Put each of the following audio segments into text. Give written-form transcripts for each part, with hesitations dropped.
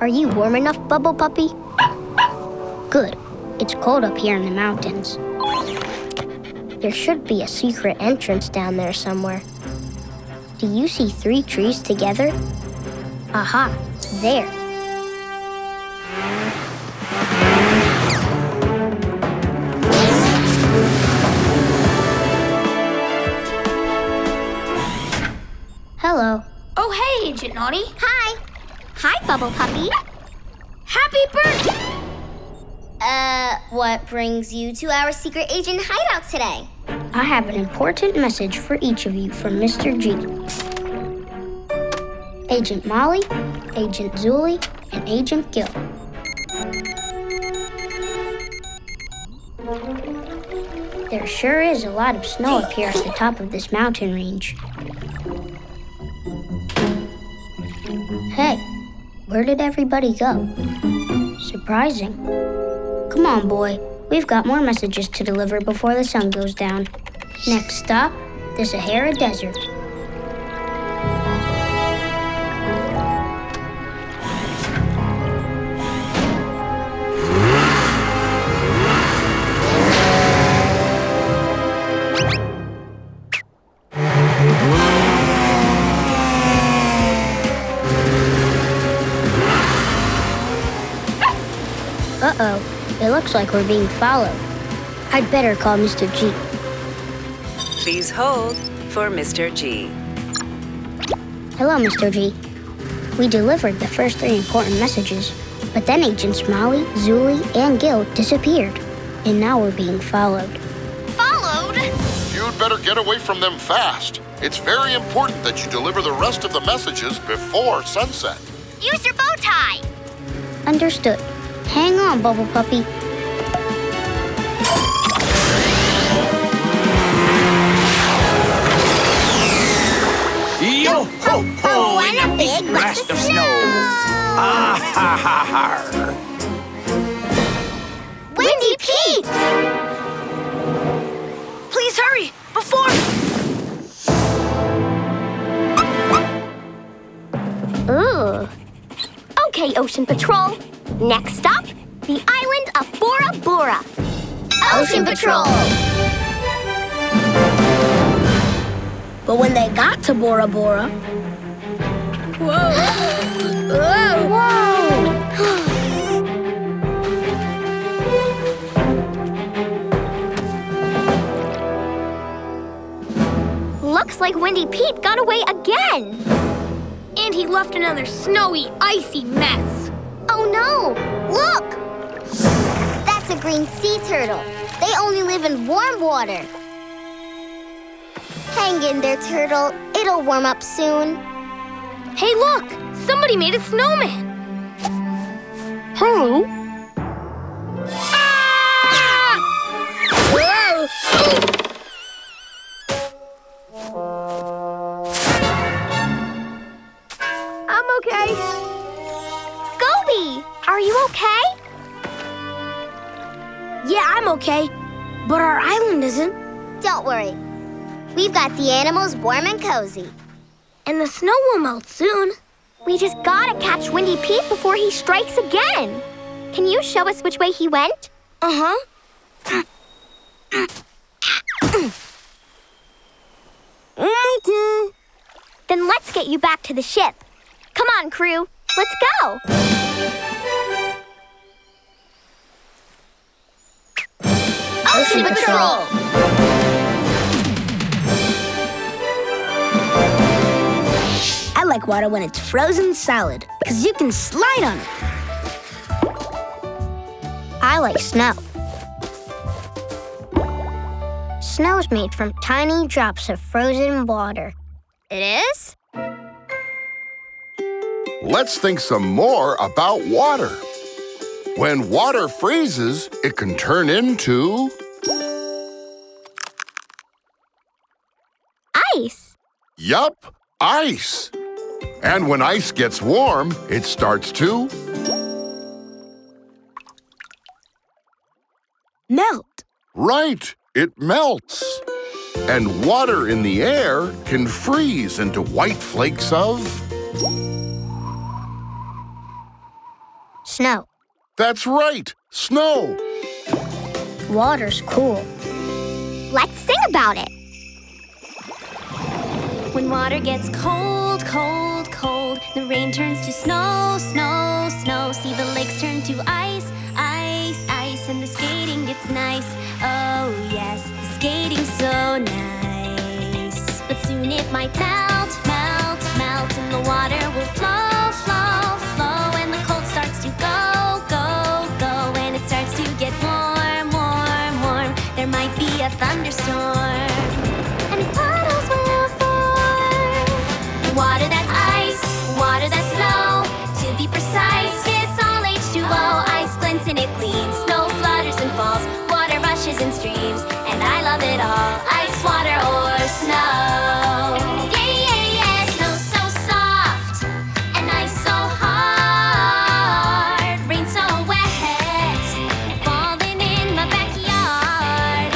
Are you warm enough, Bubble Puppy? Good. It's cold up here in the mountains. There should be a secret entrance down there somewhere. Do you see 3 trees together? Aha, there. Hello. Oh, hey, Agent Naughty. Hi. Hi, Bubble Puppy. Happy birthday! What brings you to our secret agent hideout today? I have an important message for each of you from Mr. G. Agent Molly, Agent Zooli, and Agent Gil. There sure is a lot of snow up here at the top of this mountain range. Hey, where did everybody go? Surprising. Come on, boy. We've got more messages to deliver before the sun goes down. Next stop, the Sahara Desert. Uh-oh. It looks like we're being followed. I'd better call Mr. G. Please hold for Mr. G. Hello, Mr. G. We delivered the first 3 important messages, but then Agents Molly, Zooli, and Gil disappeared, and now we're being followed. Followed? You'd better get away from them fast. It's very important that you deliver the rest of the messages before sunset. Use your bow tie. Understood. Hang on, Bubble Puppy. Yo ho ho, and a big blast of snow! Ah ha ha ha! Windy Pete! Please hurry before. Ooh. Okay, Ocean Patrol. Next stop, the island of Bora Bora. Ocean Patrol! But when they got to Bora Bora... Whoa! Whoa! Whoa! Looks like Windy Pete got away again. And he left another snowy, icy mess. Oh no! Look! That's a green sea turtle. They only live in warm water. Hang in there, turtle. It'll warm up soon. Hey, look! Somebody made a snowman. Hello? Ah! Whoa! I'm okay. Are you okay? Yeah, I'm okay, but our island isn't. Don't worry. We've got the animals warm and cozy. And the snow will melt soon. We just gotta catch Windy Pete before he strikes again. Can you show us which way he went? Uh-huh. Okay. Then let's get you back to the ship. Come on, crew. Let's go. Ocean Patrol. I like water when it's frozen solid, because you can slide on it. I like snow. Snow is made from tiny drops of frozen water. It is? Let's think some more about water. When water freezes, it can turn into... ice. Yup, ice. And when ice gets warm, it starts to... melt. Right, it melts. And water in the air can freeze into white flakes of... snow. That's right, snow. Water's cool. Let's sing about it. When water gets cold, cold, cold, the rain turns to snow, snow, snow. See the lakes turn to ice, ice, ice, and the skating gets nice. Oh yes, the skating's so nice. But soon it might melt, melt, melt, and the water will flow, flow, flow, and the cold starts to go, go, go, and it starts to get warm, warm, warm. There might be a thunderstorm. Water that's ice, water that's snow. To be precise, it's all H2O. Ice glints and it gleams, snow flutters and falls, water rushes and streams, and I love it all. Ice, water, or snow. Yeah, yeah, yeah. Snow so soft, and ice so hard. Rain so wet, falling in my backyard.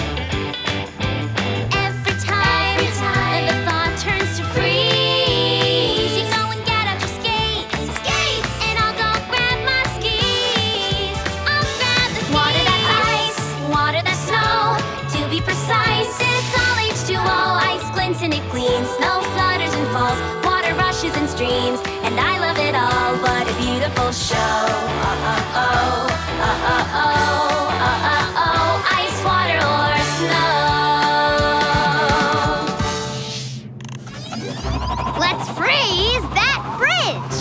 Every time the thought turns to freeze. Snow flutters and falls, water rushes and streams, and I love it all. What a beautiful show. Uh-oh-oh, uh-oh-oh, uh-oh-oh. Ice, water, or snow. Let's freeze that bridge!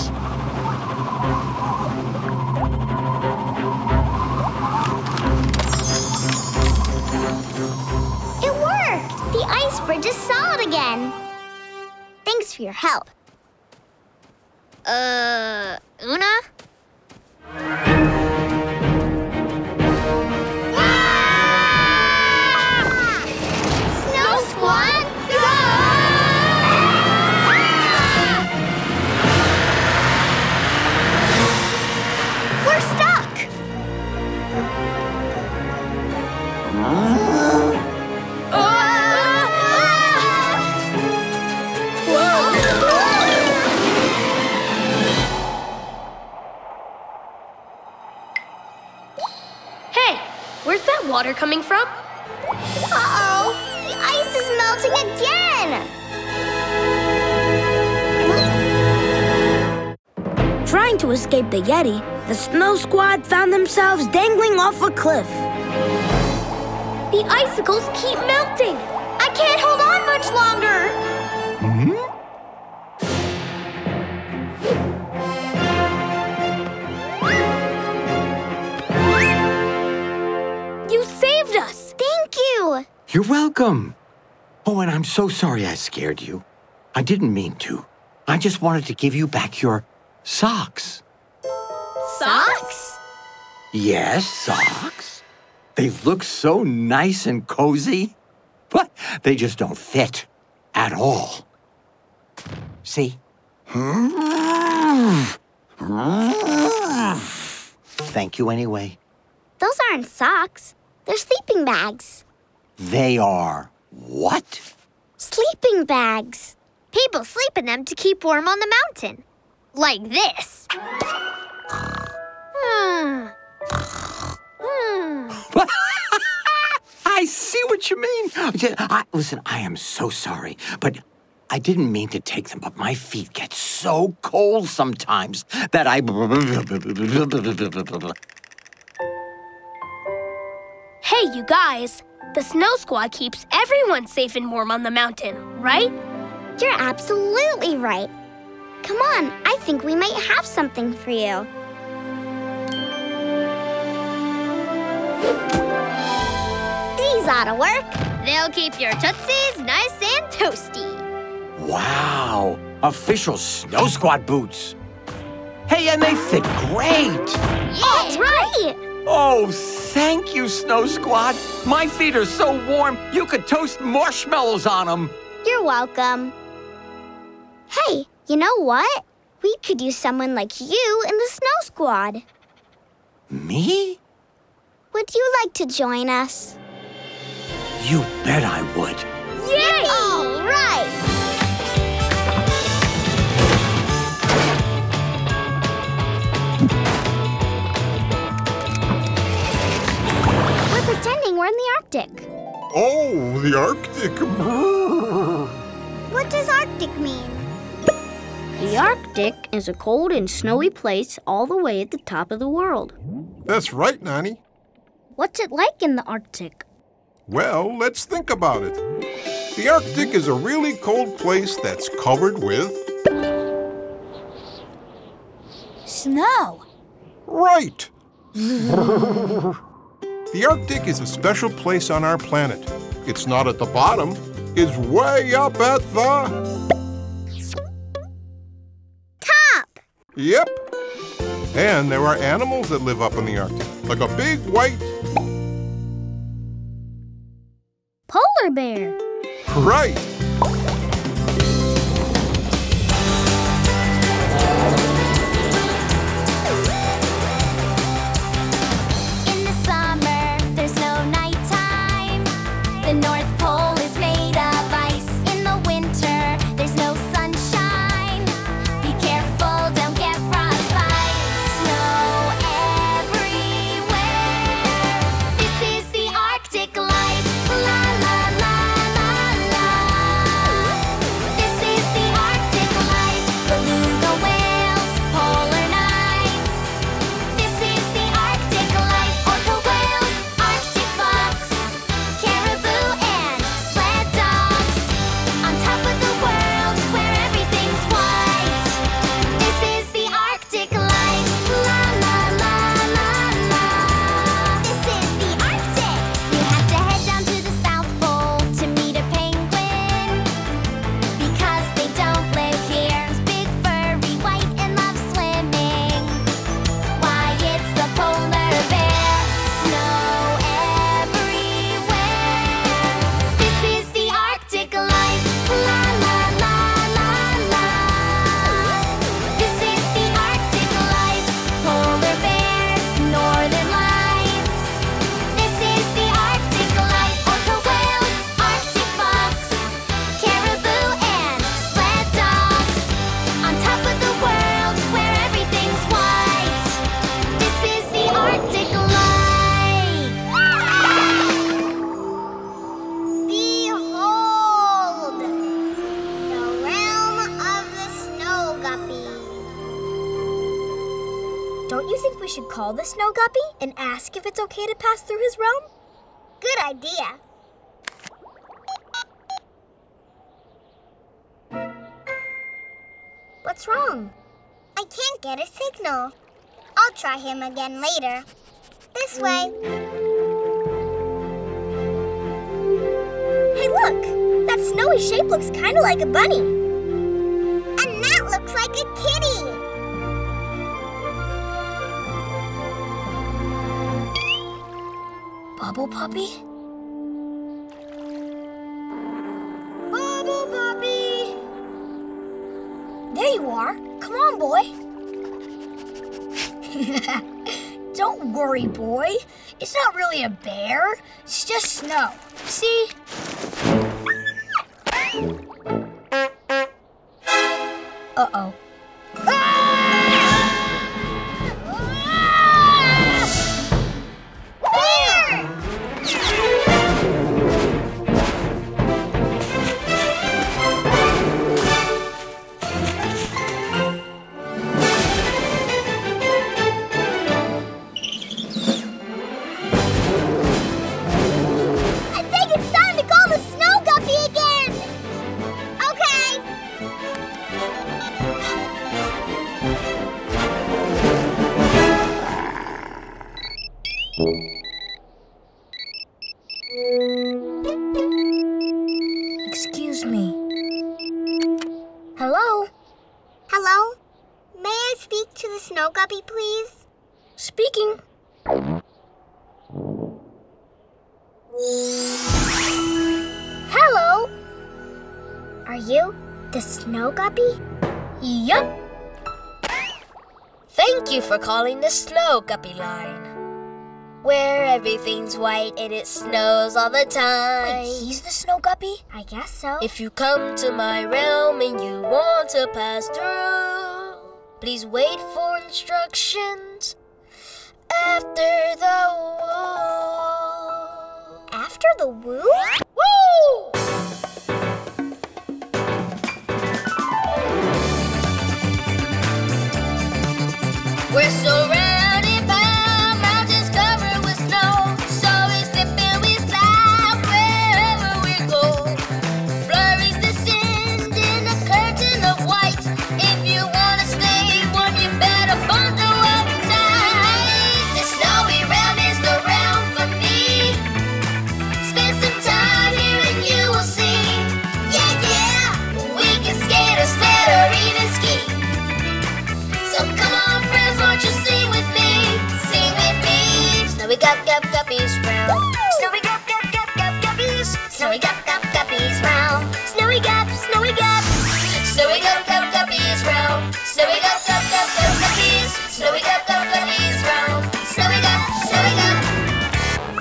It worked! The ice bridge is solid again. Thanks for your help. Oona? Ah! Snow Squad, go! Ah! We're stuck! Where's that water coming from? Uh-oh! The ice is melting again! Trying to escape the Yeti, the Snow Squad found themselves dangling off a cliff. The icicles keep melting! I can't hold on much longer! Mm-hmm. You're welcome. Oh, and I'm so sorry I scared you. I didn't mean to. I just wanted to give you back your socks. Socks? Yes, socks. They look so nice and cozy, but they just don't fit at all. See? Thank you anyway. Those aren't socks. They're sleeping bags. They are what? Sleeping bags. People sleep in them to keep warm on the mountain. Like this. I see what you mean. Listen, I am so sorry, but I didn't mean to take them, but my feet get so cold sometimes that I... Hey, you guys. The Snow Squad keeps everyone safe and warm on the mountain, right? You're absolutely right. Come on, I think we might have something for you. These ought to work. They'll keep your tootsies nice and toasty. Wow, official Snow Squad boots. Hey, and they fit great. Yeah, that's right. Great. Oh, thank you, Snow Squad. My feet are so warm, you could toast marshmallows on them. You're welcome. Hey, you know what? We could use someone like you in the Snow Squad. Me? Would you like to join us? You bet I would. Yay! All right! Arctic. Oh, the Arctic. What does Arctic mean? The Arctic is a cold and snowy place all the way at the top of the world. That's right, Nani. What's it like in the Arctic? Well, let's think about it. The Arctic is a really cold place that's covered with... snow. Right. The Arctic is a special place on our planet. It's not at the bottom. It's way up at the... top. Yep. And there are animals that live up in the Arctic, like a big white... polar bear. Right. The North Pole is made of ice. In the winter, there's no sunshine. Be careful, don't get frostbite. Snow everywhere. This is the Arctic life. La la la la la. This is the Arctic life. Beluga whales, polar nights. This is the Arctic life. Orca whales, Arctic fox. Call the Snow Guppy and ask if it's okay to pass through his realm? Good idea. What's wrong? I can't get a signal. I'll try him again later. This way. Hey, look! That snowy shape looks kind of like a bunny. And that looks like a kitty. Bubble Puppy? Bubble Puppy! There you are. Come on, boy. Don't worry, boy. It's not really a bear. It's just snow. See? Uh-oh. Calling the Snow Guppy line, where everything's white and it snows all the time. Wait, he's the Snow Guppy? I guess so. If you come to my realm and you want to pass through, please wait for instructions after the woo. After hear the woo? Woo! We're surrounded by mountains covered with snow. So we slip and we slide wherever we go. Flurries descend in a curtain of white. If you want to stay warm, you better bundle up tight. The snowy round is the round for me. Spend some time here and you will see. Yeah, yeah, we can skate or sled or even ski. So come on. Won't you sing with me, Snowy Gup Gup Guppies round. Snowy Gup Gup Gup Gup Guppies. Snowy Gup Gup Guppies round. Snowy Gup, Snowy Gup. Snowy Gup Gup Guppies round. Snowy Gup Gup Gup Gup Guppies. Snowy Gup Gup Guppies round. Snowy Gup, Snowy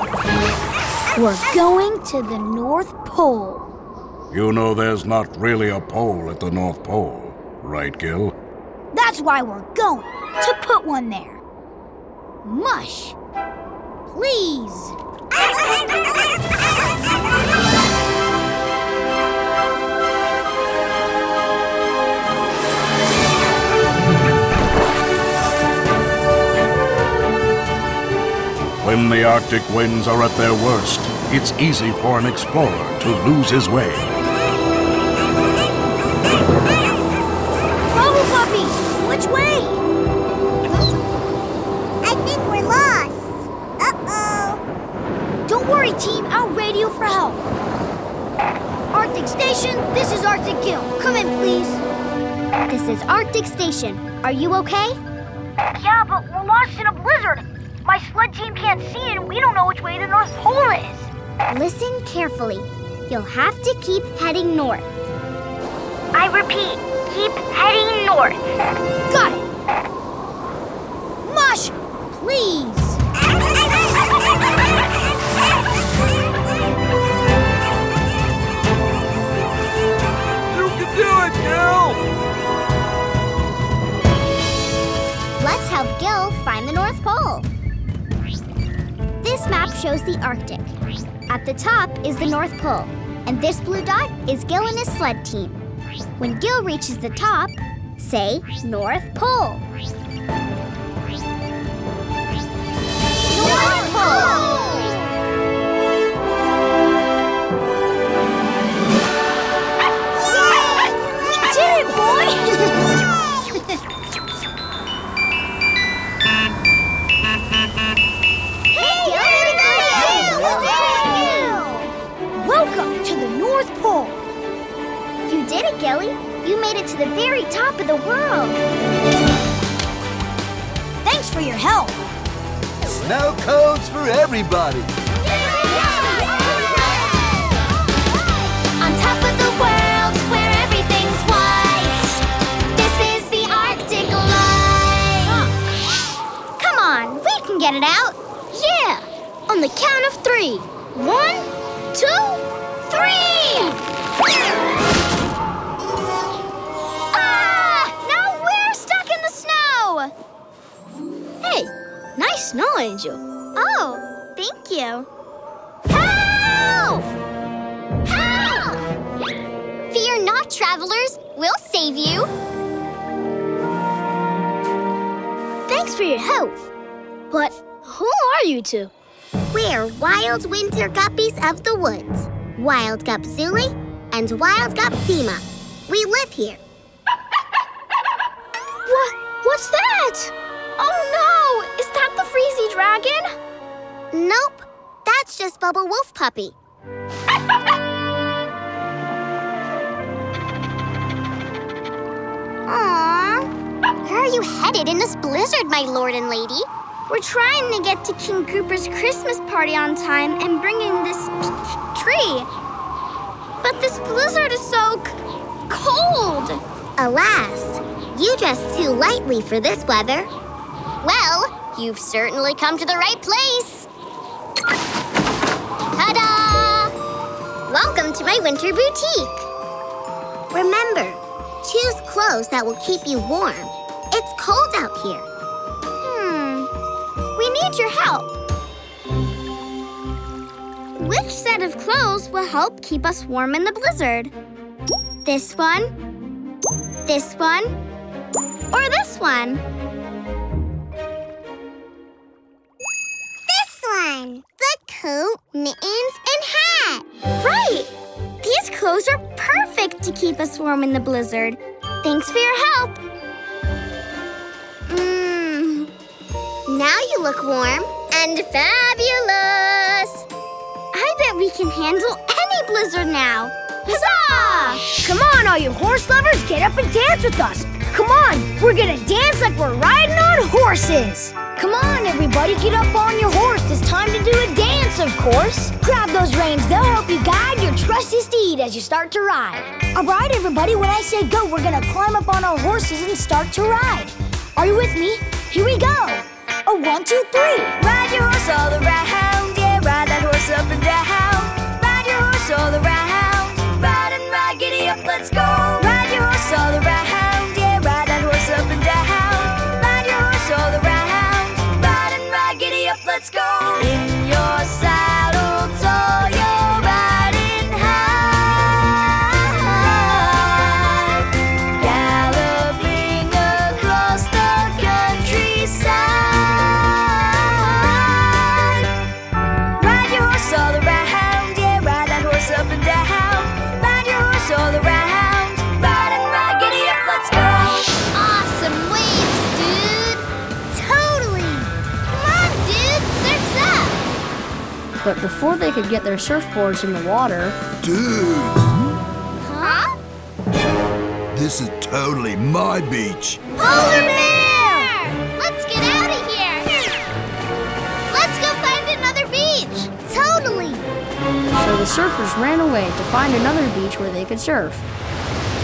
Gup. We're going to the North Pole. You know there's not really a pole at the North Pole, right, Gil? That's why we're going, to put one there. Mush, please. When the Arctic winds are at their worst, it's easy for an explorer to lose his way. Which way? I think we're lost. Uh-oh. Don't worry, team. I'll radio for help. Arctic Station, this is Arctic Gil. Come in, please. This is Arctic Station. Are you okay? Yeah, but we're lost in a blizzard. My sled team can't see it, and we don't know which way the North Pole is. Listen carefully. You'll have to keep heading north. I repeat, keep heading north. Got it. Mush, please. You can do it, Gil. Let's help Gil find the North Pole. This map shows the Arctic. At the top is the North Pole, and this blue dot is Gil and his sled team. When Gil reaches the top, say North Pole. North Pole! Yay! We did it, boy! Hey, Gil! We did it, Gil! Welcome to the North Pole. You did it, Gilly. You made it to the very top of the world. Thanks for your help. Snow cones for everybody. On top of the world where everything's white, this is the Arctic light. Come on, we can get it out. Yeah, on the count of three. 1, 2, 3. Hey, nice snow angel. Oh, thank you. Help! Help! Fear not, travelers. We'll save you. Thanks for your help. But who are you two? We're wild winter guppies of the woods. Wild Gup Zuli and Wild Gup Sima. We live here. What's that? Oh no! Is that the Freezy Dragon? Nope. That's just Bubble Wolf Puppy. Aww. Where are you headed in this blizzard, my lord and lady? We're trying to get to King Cooper's Christmas party on time and bring in this tree. But this blizzard is so cold. Alas, you dress too lightly for this weather. Well, you've certainly come to the right place. Ta-da! Welcome to my winter boutique. Remember, choose clothes that will keep you warm. It's cold out here. We need your help. Which set of clothes will help keep us warm in the blizzard. This one, or this one. This one! The coat, mittens, and hat! Right! These clothes are perfect to keep us warm in the blizzard. Thanks for your help. Now you look warm and fabulous. I bet we can handle any blizzard now. Huzzah! Come on, all you horse lovers, get up and dance with us. Come on, we're gonna dance like we're riding on horses. Come on, everybody, get up on your horse. It's time to do a dance, of course. Grab those reins, they'll help you guide your trusty steed as you start to ride. All right, everybody, when I say go, we're gonna climb up on our horses and start to ride. Are you with me? Here we go. A 1, 2, 3. Ride your horse all around, yeah, ride that horse up and down. Ride your horse all around. Ride and ride, giddy up, let's go. Ride your horse all around, yeah, ride that horse up and down. Ride your horse all around. Ride and ride, giddy up, let's go. In your saddle, tall, you're riding high, galloping across the countryside. Ride your horse all around, yeah, ride that horse up and down. All around, ride and ride, giddy up, let's go. Awesome waves, dude. Totally. Come on, dude, surf's up. But before they could get their surfboards in the water... Dude! Huh? This is totally my beach. Polar bear! Let's get out of here. Let's go find another beach. Totally. So the surfers ran away to find another beach where they could surf.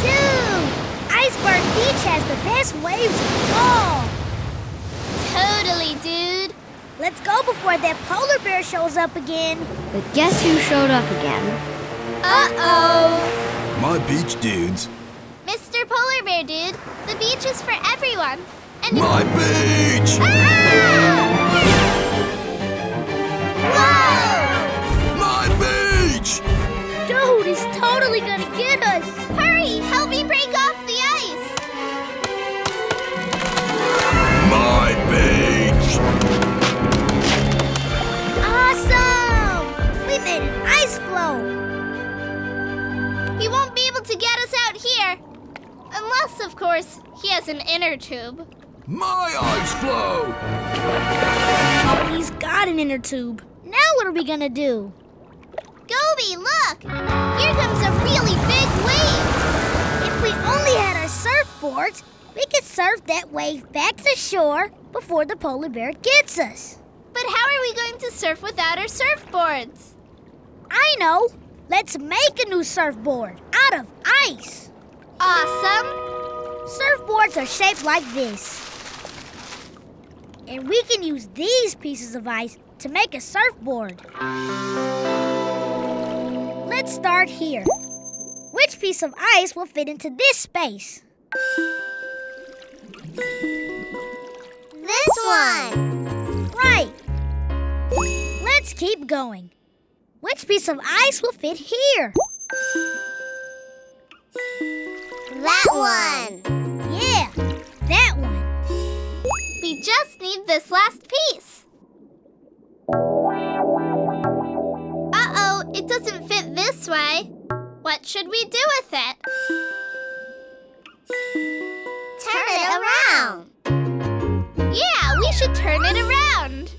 Dude! Iceberg Beach has the best waves of all! Totally, dude! Let's go before that polar bear shows up again. But guess who showed up again? Uh-oh! My beach dudes. Mr. Polar Bear, dude. The beach is for everyone. And my beach! Ah! Whoa! Dude, he's totally gonna get us! Hurry, help me break off the ice! My beach! Awesome! We made an ice floe! He won't be able to get us out here. Unless, of course, he has an inner tube. My ice floe! Oh, he's got an inner tube. Now what are we gonna do? Goby, look! Here comes a really big wave! If we only had our surfboards, we could surf that wave back to shore before the polar bear gets us. But how are we going to surf without our surfboards? I know! Let's make a new surfboard out of ice! Awesome! Surfboards are shaped like this. And we can use these pieces of ice to make a surfboard. Let's start here. Which piece of ice will fit into this space? This one! Right! Let's keep going. Which piece of ice will fit here? That one! Yeah, that one. We just need this last piece. It doesn't fit this way. What should we do with it? Turn it around. Yeah, we should turn it around.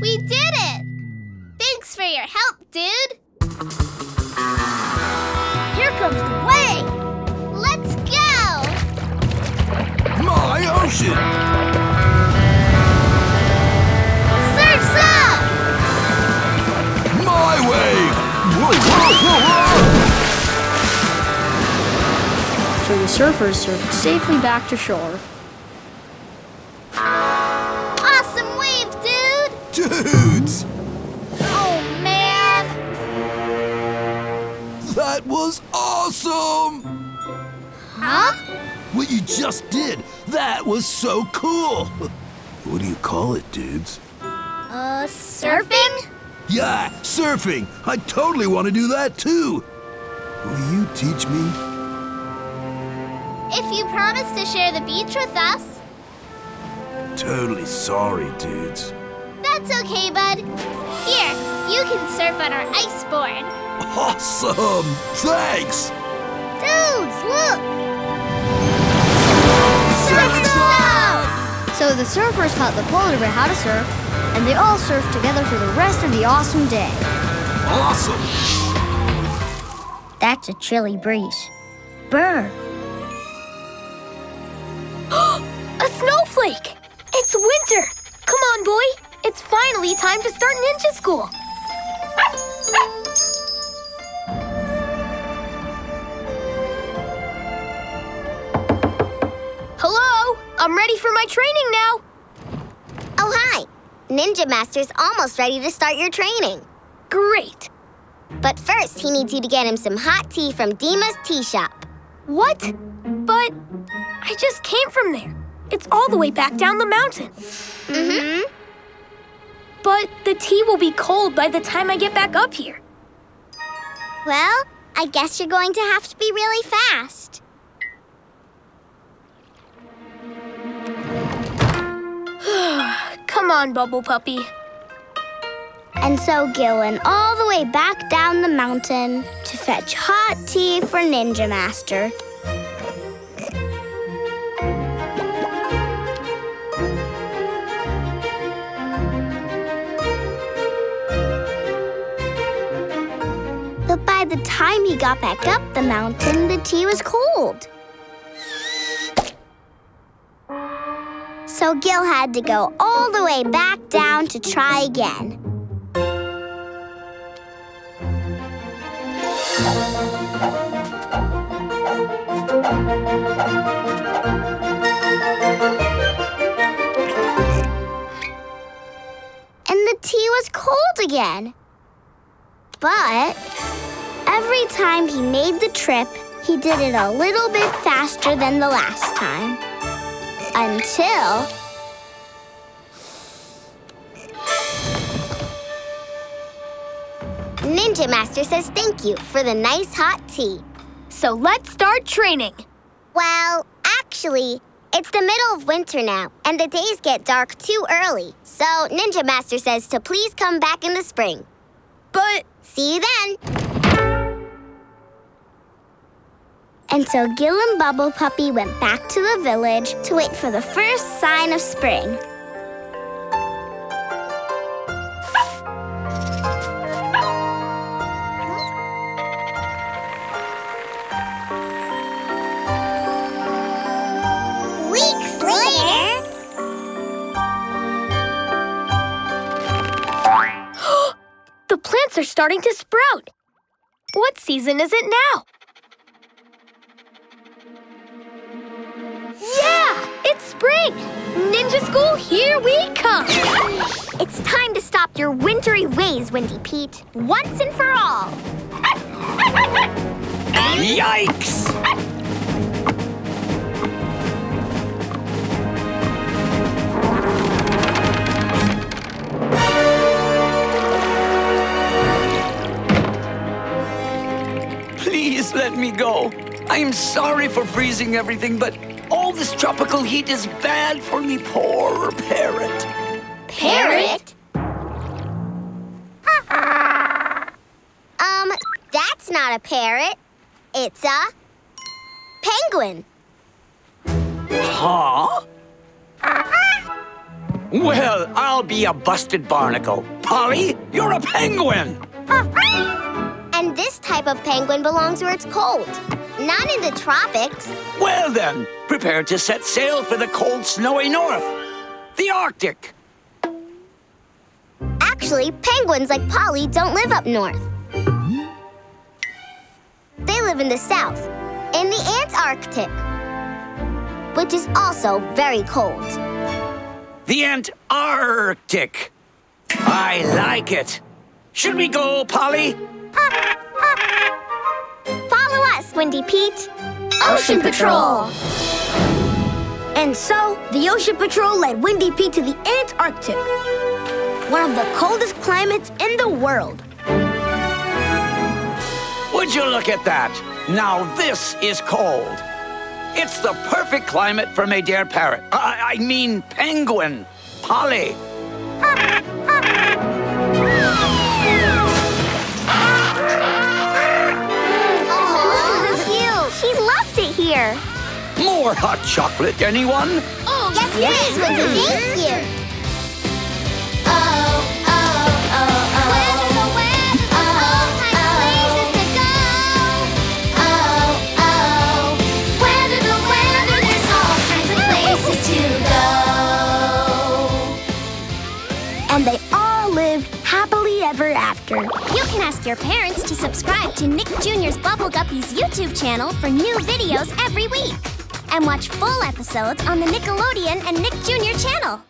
We did it! Thanks for your help, dude. Here comes the wave. Let's go. My ocean. So the surfers surfed safely back to shore. Awesome wave, dude! Dudes! Oh, man! That was awesome! Huh? What you just did, that was so cool! What do you call it, dudes? Surfing? Yeah, surfing! I totally want to do that too! Will you teach me? If you promise to share the beach with us. Totally sorry, dudes. That's okay, bud. Here, you can surf on our ice board. Awesome! Thanks! Dudes, look! Surf out! So the surfers taught the polar bear how to surf, and they all surfed together for the rest of the awesome day. Awesome! That's a chilly breeze. Burr! A snowflake! It's winter! Come on, boy! It's finally time to start ninja school! Hello? I'm ready for my training now! Oh, hi! Ninja Master's almost ready to start your training. Great! But first, he needs you to get him some hot tea from Dima's tea shop. What? But I just came from there. It's all the way back down the mountain. Mm-hmm. But the tea will be cold by the time I get back up here. Well, I guess you're going to have to be really fast. Come on, Bubble Puppy. And so Gil went all the way back down the mountain to fetch hot tea for Ninja Master. But by the time he got back up the mountain, the tea was cold. So Gil had to go all the way back down to try again. And the tea was cold again. But every time he made the trip, he did it a little bit faster than the last time. Until... Ninja Master says thank you for the nice hot tea. So let's start training. Well, actually, it's the middle of winter now, and the days get dark too early. So Ninja Master says to please come back in the spring. But... See you then. And so Gil and Bubble Puppy went back to the village to wait for the first sign of spring. Are starting to sprout. What season is it now? Yeah! It's spring! Ninja school, here we come! It's time to stop your wintry ways, Windy Pete. Once and for all. Yikes! Please let me go. I am sorry for freezing everything, but all this tropical heat is bad for me, poor parrot. Parrot? That's not a parrot. It's a penguin. Huh? Well, I'll be a busted barnacle. Polly, you're a penguin. And this type of penguin belongs where it's cold, not in the tropics. Well then, prepare to set sail for the cold, snowy north, the Arctic. Actually, penguins like Polly don't live up north. They live in the south, in the Antarctic, which is also very cold. The Antarctic. I like it. Should we go, Polly? Follow us, Windy Pete. Ocean Patrol! And so, the Ocean Patrol led Windy Pete to the Antarctic. one of the coldest climates in the world. Would you look at that? Now this is cold. It's the perfect climate for my dear parrot. I mean penguin, Polly. Oh, she loves it here. More hot chocolate, anyone? Oh, yes, please, Wendy. Thank you. Oh, oh, oh, oh. Where there's cold kind places to go. Oh, oh. Where there's all kinds of places to go. And they all lived happily ever after. You can ask your parents to subscribe to Nick Jr.'s Bubble Guppies YouTube channel for new videos every week. And watch full episodes on the Nickelodeon and Nick Jr. channel.